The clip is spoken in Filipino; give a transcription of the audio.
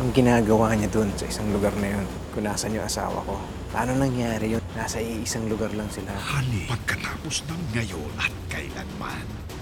Anong ginagawa niya doon sa isang lugar na yun? Kung nasan yung asawa ko. Paano nangyari yun? Nasa iisang lugar lang sila. Halik, pagkatapos ng ngayon at kailanman.